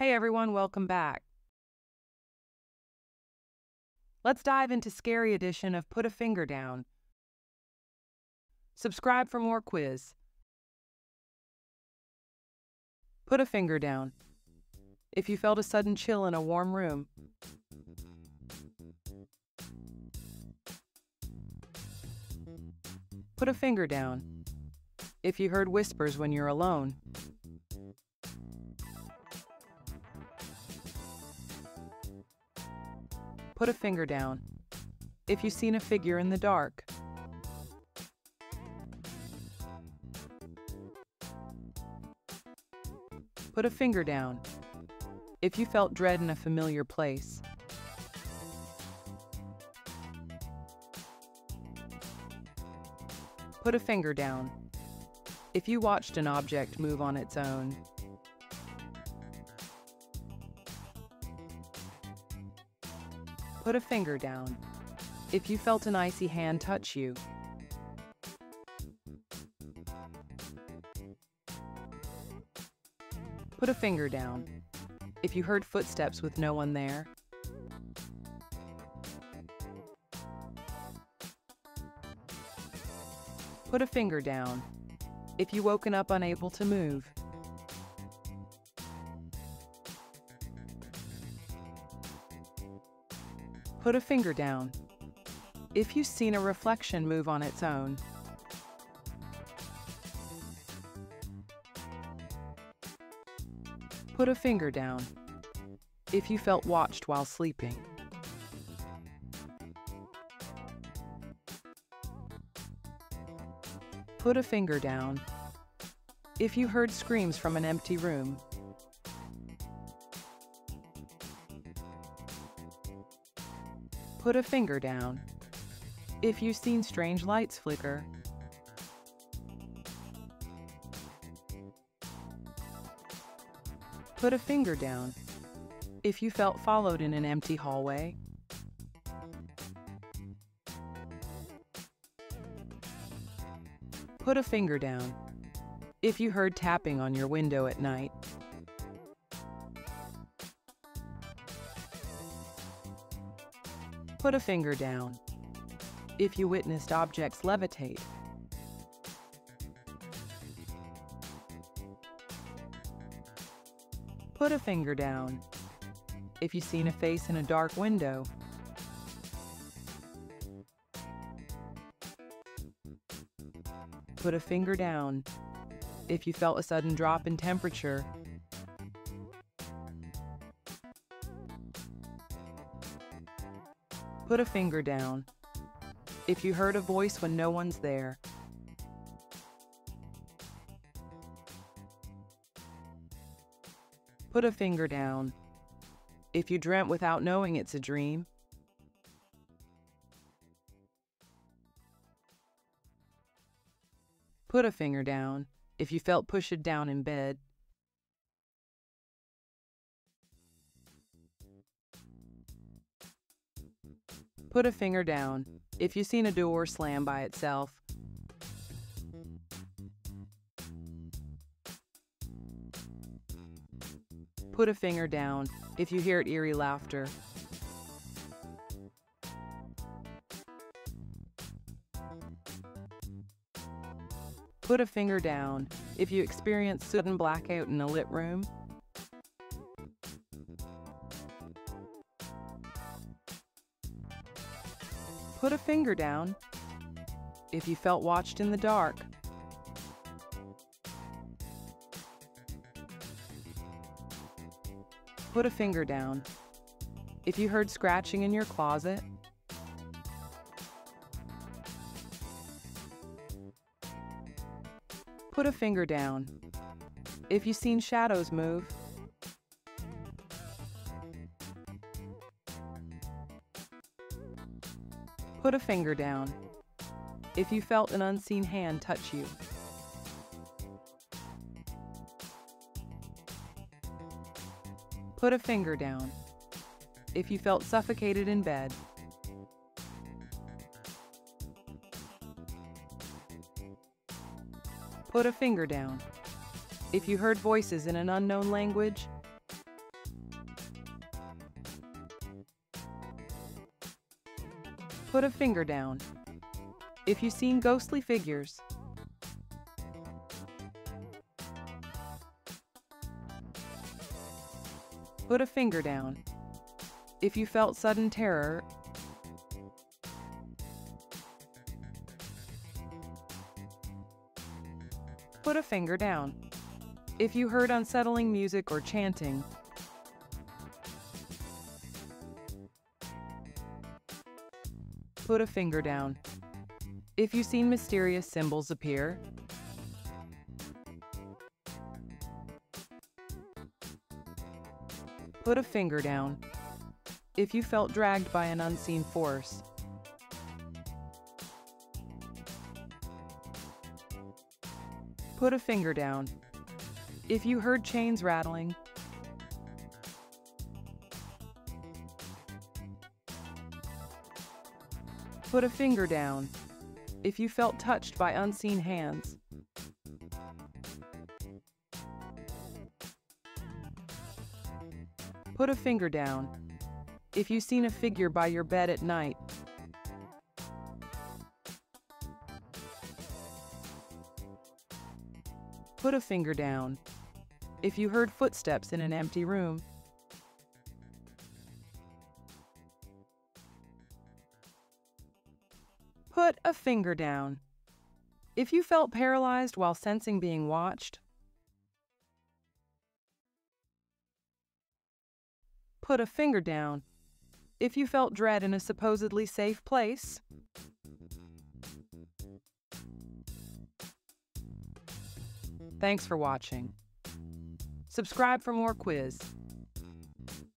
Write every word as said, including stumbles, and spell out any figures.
Hey everyone, welcome back. Let's dive into Scary Edition of Put a Finger Down. Subscribe for more quiz. Put a finger down. If you felt a sudden chill in a warm room. Put a finger down. If you heard whispers when you're alone. Put a finger down. If you've seen a figure in the dark. Put a finger down. If you felt dread in a familiar place. Put a finger down. If you watched an object move on its own. Put a finger down. If you felt an icy hand touch you. Put a finger down. If you heard footsteps with no one there. Put a finger down. If you woken up unable to move. Put a finger down. If you've seen a reflection move on its own. Put a finger down. If you felt watched while sleeping. Put a finger down. If you heard screams from an empty room. Put a finger down. If you've seen strange lights flicker. Put a finger down. If you felt followed in an empty hallway. Put a finger down. If you heard tapping on your window at night. Put a finger down. If you witnessed objects levitate. Put a finger down. If you've seen a face in a dark window. Put a finger down. If you felt a sudden drop in temperature. Put a finger down. If you heard a voice when no one's there. Put a finger down. If you dreamt without knowing it's a dream. Put a finger down. If you felt pushed down in bed. Put a finger down. If you've seen a door slam by itself. Put a finger down. If you heard eerie laughter. Put a finger down. If you experienced sudden blackout in a lit room. Put a finger down. If you felt watched in the dark. Put a finger down. If you heard scratching in your closet. Put a finger down. If you've seen shadows move. Put a finger down. If you felt an unseen hand touch you. Put a finger down. If you felt suffocated in bed. Put a finger down. If you heard voices in an unknown language. Put a finger down if you've seen ghostly figures. Put a finger down if you felt sudden terror. Put a finger down if you heard unsettling music or chanting. Put a finger down if you've seen mysterious symbols appear. Put a finger down if you felt dragged by an unseen force. Put a finger down if you heard chains rattling. Put a finger down if you felt touched by unseen hands. Put a finger down if you've seen a figure by your bed at night. Put a finger down if you heard footsteps in an empty room. Put a finger down if you felt paralyzed while sensing being watched. Put a finger down if you felt dread in a supposedly safe place. Thanks for watching. Subscribe for more quiz.